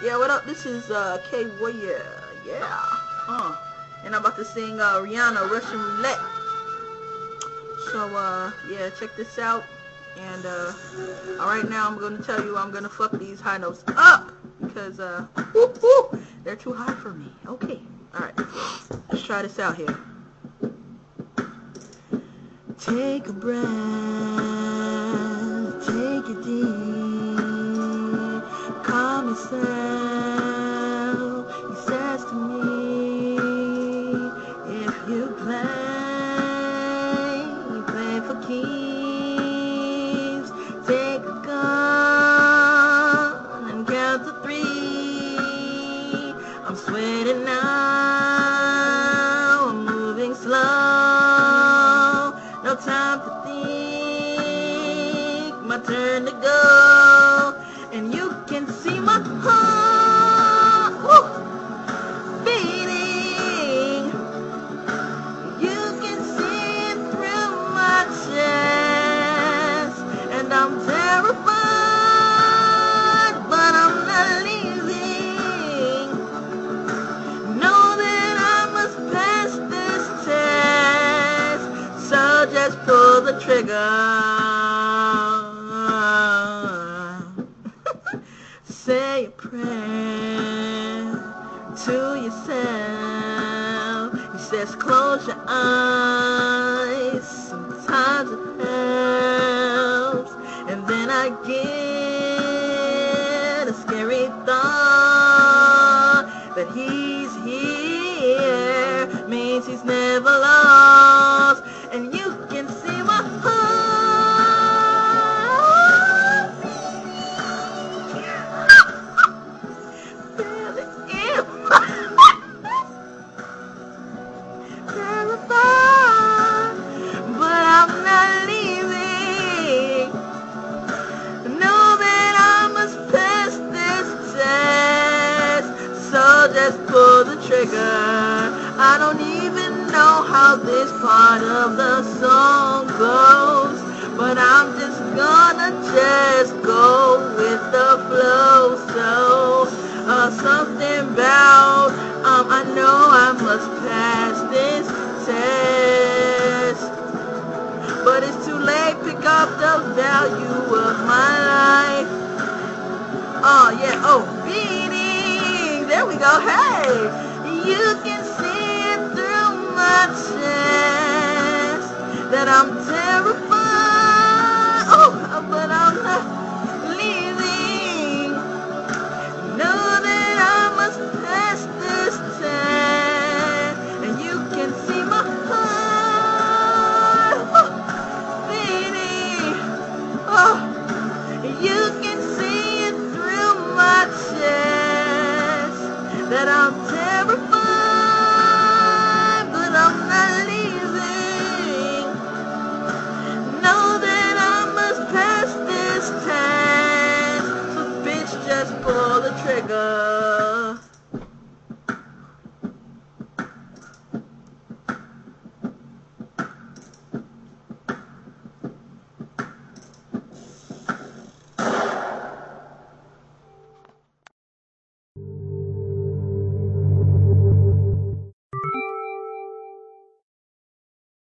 Yeah, what up? This is Kwarrior. Yeah. And I'm about to sing Rihanna, Russian Roulette. So yeah, check this out. And right now I'm gonna tell you I'm gonna fuck these high notes up because whoop, whoop, they're too high for me. Okay. All right. Let's try this out here. Take a breath. Take it deep. Calm yourself. He says to me, if you play, you play for keeps. Take a gun and count to 3. I'm sweating now. I'm moving slow. No time to think. My turn to go. And you can see my heart beating. You can see it through my chest. And I'm terrified, but I'm not leaving. Know that I must pass this test. So just pull the trigger. Say a prayer to yourself. He says, close your eyes. Sometimes it helps. And then I get a scary thought that he's here. Means he's never lost. And you can see my heart beating. Feel the air. Terrified, but I'm not leaving. Know that I must pass this test. So just pull the trigger. I don't even know how this part of the song goes, but I'm just gonna go with the flow. So something about I know I must pass this test, but it's too late. Pick up the value of my life. Oh yeah, oh beating. There we go. Hey, you can see. That I'm terrified.